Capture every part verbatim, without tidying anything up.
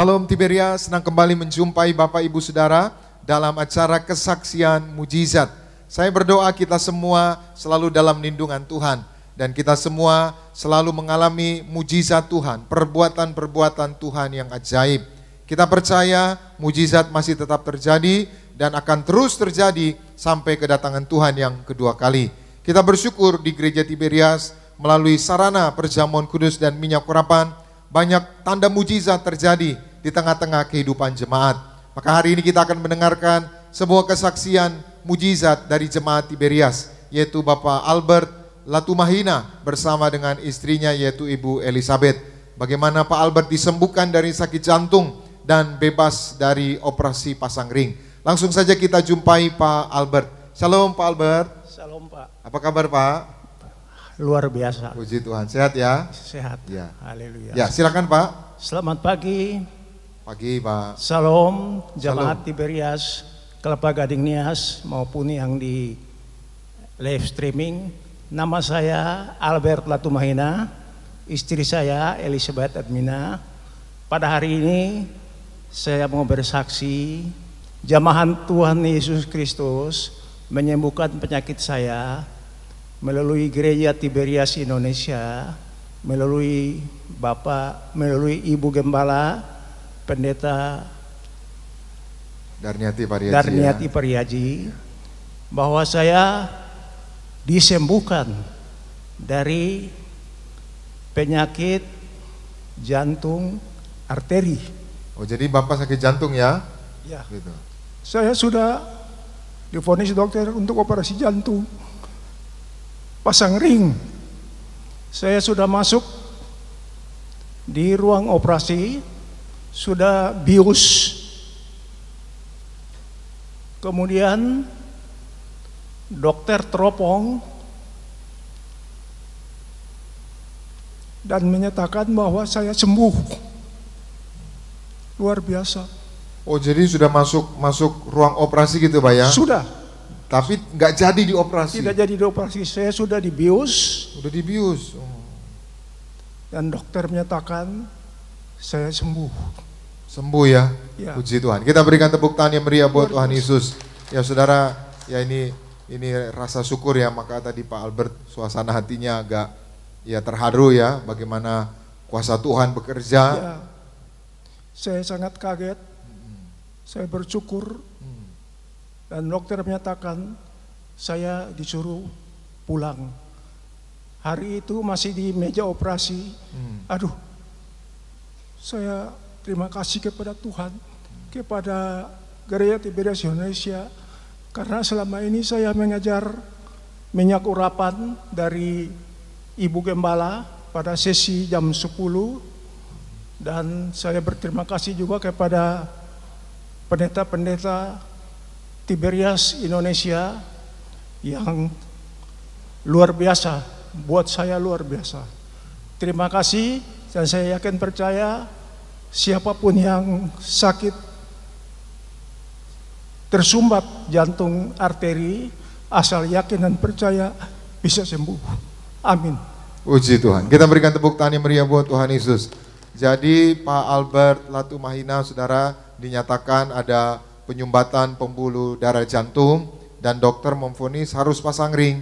Shalom Tiberias, senang kembali menjumpai Bapak Ibu Saudara dalam acara Kesaksian Mujizat. Saya berdoa kita semua selalu dalam lindungan Tuhan. Dan kita semua selalu mengalami mujizat Tuhan, perbuatan-perbuatan Tuhan yang ajaib. Kita percaya mujizat masih tetap terjadi dan akan terus terjadi sampai kedatangan Tuhan yang kedua kali. Kita bersyukur di Gereja Tiberias melalui sarana Perjamuan Kudus dan Minyak Urapan, banyak tanda mujizat terjadi di tengah-tengah kehidupan jemaat. Maka hari ini kita akan mendengarkan sebuah kesaksian mujizat dari jemaat Tiberias, yaitu Bapak Albert Latumahina bersama dengan istrinya yaitu Ibu Elizabeth. Bagaimana Pak Albert disembuhkan dari sakit jantung dan bebas dari operasi pasang ring. Langsung saja kita jumpai Pak Albert. Shalom Pak Albert. Shalom Pak. Apa kabar Pak? Luar biasa. Puji Tuhan, sehat ya? Sehat. Ya. Haleluya. Ya, silakan Pak. Selamat pagi. Pagi Pak. Salam jemaat Tiberias, Kelapa Gading Nias maupun yang di live streaming. Nama saya Albert Latumahina, istri saya Elizabeth Admina. Pada hari ini saya mau bersaksi jamahan Tuhan Yesus Kristus menyembuhkan penyakit saya melalui Gereja Tiberias Indonesia, melalui Bapak, melalui Ibu Gembala, Pendeta Darniati Pariyaji, Darniati Pariyaji ya. Bahwa saya disembuhkan dari penyakit jantung arteri. Oh, jadi Bapak sakit jantung ya? Ya. Gitu. Saya sudah divonis dokter untuk operasi jantung pasang ring. Saya sudah masuk di ruang operasi, sudah bius. Kemudian dokter teropong dan menyatakan bahwa saya sembuh. Luar biasa. Oh, jadi sudah masuk masuk ruang operasi gitu Pak ya? Sudah. Tapi nggak jadi dioperasi. Tidak jadi dioperasi, saya sudah dibius. Sudah dibius. Oh. Dan dokter menyatakan saya sembuh. Sembuh ya? Ya. Puji Tuhan. Kita berikan tepuk tangan yang meriah buat Tuhan Yesus. Ya saudara, ya ini ini rasa syukur ya. Maka tadi Pak Albert suasana hatinya agak ya terharu ya. Bagaimana kuasa Tuhan bekerja. Ya. Saya sangat kaget. Hmm. Saya bersyukur. Dan dokter menyatakan saya disuruh pulang. Hari itu masih di meja operasi. Hmm. Aduh, saya terima kasih kepada Tuhan, kepada Gereja Tiberias Indonesia, karena selama ini saya mengajar minyak urapan dari Ibu Gembala pada sesi jam sepuluh, dan saya berterima kasih juga kepada pendeta-pendeta Tiberias Indonesia yang luar biasa, buat saya luar biasa. Terima kasih, dan saya yakin percaya siapapun yang sakit tersumbat jantung arteri, asal yakin dan percaya bisa sembuh. Amin. Puji Tuhan. Kita berikan tepuk tangan yang meriah buat Tuhan Yesus. Jadi Pak Albert Latumahina saudara dinyatakan ada penyumbatan pembuluh darah jantung dan dokter memvonis harus pasang ring,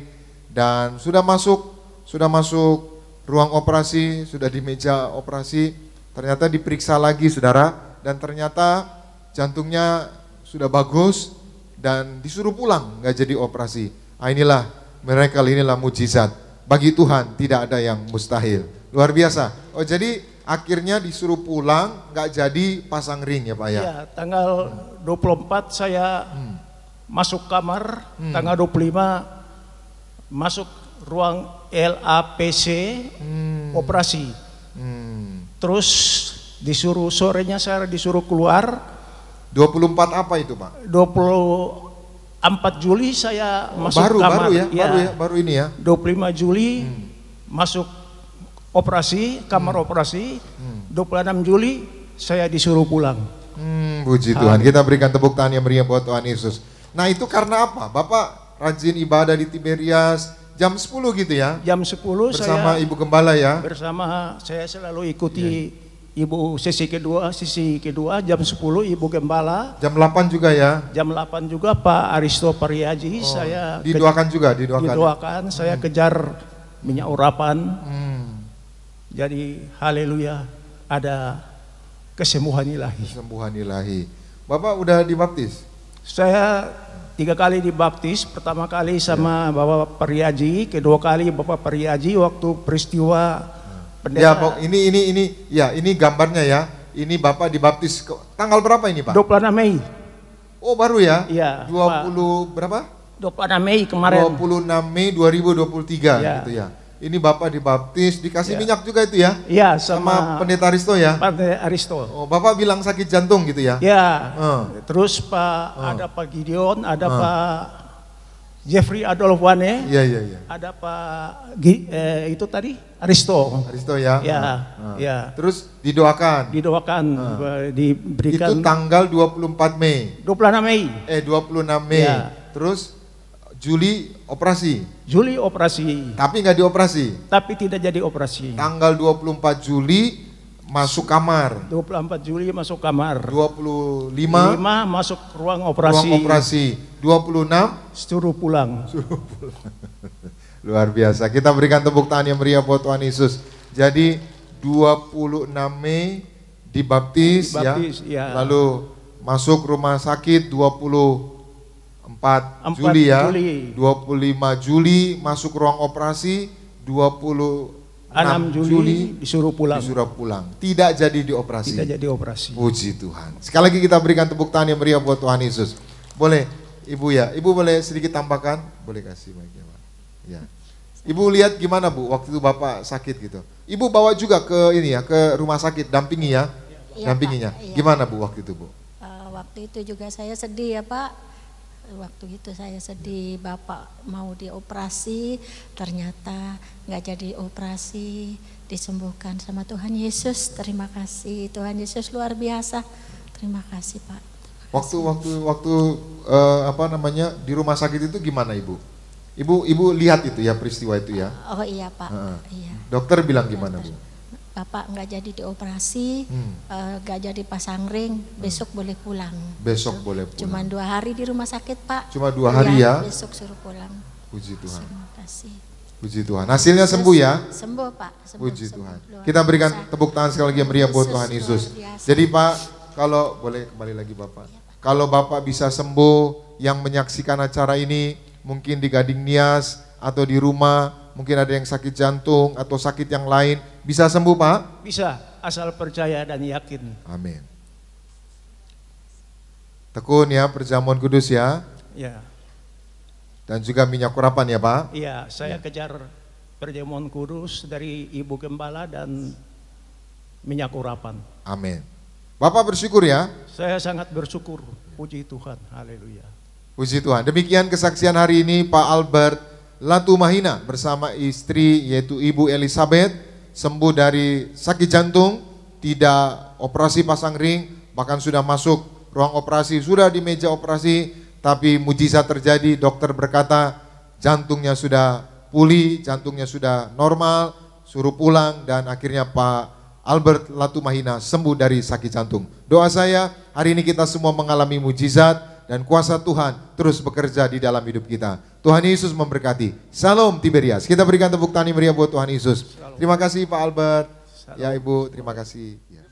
dan sudah masuk sudah masuk ruang operasi, sudah di meja operasi, ternyata diperiksa lagi saudara, dan ternyata jantungnya sudah bagus dan disuruh pulang, nggak jadi operasi. Ah, inilah miracle, inilah mujizat. Bagi Tuhan tidak ada yang mustahil. Luar biasa. Oh, jadi akhirnya disuruh pulang, nggak jadi pasang ring ya Pak ya? Iya, tanggal dua puluh empat saya hmm. masuk kamar, hmm. tanggal dua puluh lima masuk ruang L A P C hmm. operasi. Hmm. Terus disuruh, sorenya saya disuruh keluar. dua puluh empat apa itu Pak? dua puluh empat Juli saya oh, masuk baru, kamar. Baru ya, ya, baru ya, baru ini ya. dua puluh lima Juli hmm. masuk operasi, kamar hmm. operasi. Dua puluh enam Juli saya disuruh pulang. hmm, Puji Tuhan. Kita berikan tepuk tangan yang meriah buat Tuhan Yesus. Nah, itu karena apa? Bapak rajin ibadah di Tiberias jam sepuluh gitu ya? Jam sepuluh bersama saya, Ibu Gembala ya? Bersama, saya selalu ikuti yeah. Ibu sesi kedua, sesi kedua jam sepuluh Ibu Gembala. Jam delapan juga ya? Jam delapan juga Pak Aristo Pariyaji. Oh, saya didoakan juga? Didoakan, didoakan. Ya? Saya hmm. kejar Minyak Urapan. Hmm. Jadi haleluya, ada kesembuhan ilahi. Kesembuhan ilahi. Bapak udah dibaptis? Saya tiga kali dibaptis. Pertama kali sama ya. Bapak Pariyaji, kedua kali Bapak Pariyaji waktu peristiwa Pendera. Ya, ini ini ini ya, ini gambarnya ya. Ini Bapak dibaptis ke, tanggal berapa ini, Pak? dua puluh enam Mei. Oh, baru ya? Iya. dua puluh Pak. Berapa? dua puluh enam Mei kemarin. dua puluh enam Mei dua ribu dua puluh tiga ya. Gitu ya. Ini Bapak dibaptis, dikasih ya. minyak juga itu ya? Iya, sama, sama Pendeta Aristo ya? Pendeta Aristo. Oh, Bapak bilang sakit jantung gitu ya? Iya. Uh. Terus Pak uh. ada Pak Gideon, ada uh. Pak Jeffrey Adolf Wane, ya, ya, ya. ada Pak eh, itu tadi Aristo, Aristo ya, ya, nah. ya. Terus didoakan, didoakan, nah. diberikan. Itu tanggal dua puluh empat Mei, dua puluh enam Mei, eh dua puluh enam Mei, ya. Terus Juli operasi, Juli operasi, tapi nggak dioperasi, tapi tidak jadi operasi. Tanggal dua puluh empat Juli. Masuk kamar. dua puluh empat Juli masuk kamar. dua puluh lima masuk ruang operasi. Ruang operasi. dua puluh enam suruh pulang. Suruh pulang. Luar biasa. Kita berikan tepuk tangan yang meriah buat Tuhan Yesus. Jadi dua puluh enam Mei dibaptis, dibaptis ya. ya. Lalu masuk rumah sakit dua puluh empat Juli ya. Juli. dua puluh lima Juli masuk ruang operasi. dua puluh enam Juli disuruh pulang. Disuruh pulang. Tidak jadi dioperasi. Tidak jadi operasi. Puji Tuhan. Sekali lagi kita berikan tepuk tangan yang meriah buat Tuhan Yesus. Boleh, Ibu ya. Ibu boleh sedikit tambahkan? Boleh kasih mic-nya, Pak. Ya. Ibu lihat gimana, Bu? Waktu itu Bapak sakit gitu. Ibu bawa juga ke ini ya, ke rumah sakit, dampingi ya. ya Dampinginya. Pak, iya. Gimana, Bu, waktu itu, Bu? Uh, waktu itu juga saya sedih ya, Pak. Waktu itu saya sedih, Bapak mau dioperasi, ternyata nggak jadi operasi, disembuhkan sama Tuhan Yesus. Terima kasih, Tuhan Yesus luar biasa. Terima kasih, Pak. Terima waktu kasih. waktu waktu uh, apa namanya di rumah sakit itu gimana, Ibu? Ibu ibu lihat itu ya, peristiwa itu ya? Oh iya, Pak. Uh, iya. Dokter bilang gimana, Bu? Bapak nggak jadi dioperasi, nggak hmm. uh, jadi pasang ring, besok hmm. boleh pulang. Besok boleh pulang. Cuman dua hari di rumah sakit, Pak. Cuma dua hari ya. Besok suruh pulang. Puji Tuhan. Terima kasih. Puji Tuhan. Hasilnya Yesus sembuh ya. Sembuh, Pak. Sembuh, Puji sembuh. Tuhan. Luar Kita berikan biasa. tepuk tangan sekali lagi yang meriah buat Tuhan Yesus. Jadi Pak, kalau boleh kembali lagi Bapak. Ya, Pak. Kalau Bapak bisa sembuh, yang menyaksikan acara ini mungkin di Gading Nias atau di rumah. Mungkin ada yang sakit jantung atau sakit yang lain. Bisa sembuh, Pak? Bisa, asal percaya dan yakin. Amin. Tekun ya, Perjamuan Kudus ya. Ya. Dan juga Minyak Urapan ya, Pak? Iya, saya ya. kejar Perjamuan Kudus dari Ibu Gembala dan Minyak Urapan. Amin. Bapak bersyukur ya? Saya sangat bersyukur. Puji Tuhan, haleluya. Puji Tuhan. Demikian kesaksian hari ini Pak Albert Latumahina bersama istri yaitu Ibu Elizabeth, sembuh dari sakit jantung, tidak operasi pasang ring, bahkan sudah masuk ruang operasi, sudah di meja operasi, tapi mujizat terjadi. Dokter berkata jantungnya sudah pulih, jantungnya sudah normal, suruh pulang, dan akhirnya Pak Albert Latumahina sembuh dari sakit jantung. Doa saya hari ini kita semua mengalami mujizat dan kuasa Tuhan terus bekerja di dalam hidup kita. Tuhan Yesus memberkati. Salam Tiberias. Kita berikan tepuk tangan meriah buat Tuhan Yesus. Terima kasih Pak Albert. Salam. Ya Ibu, terima kasih. Ya.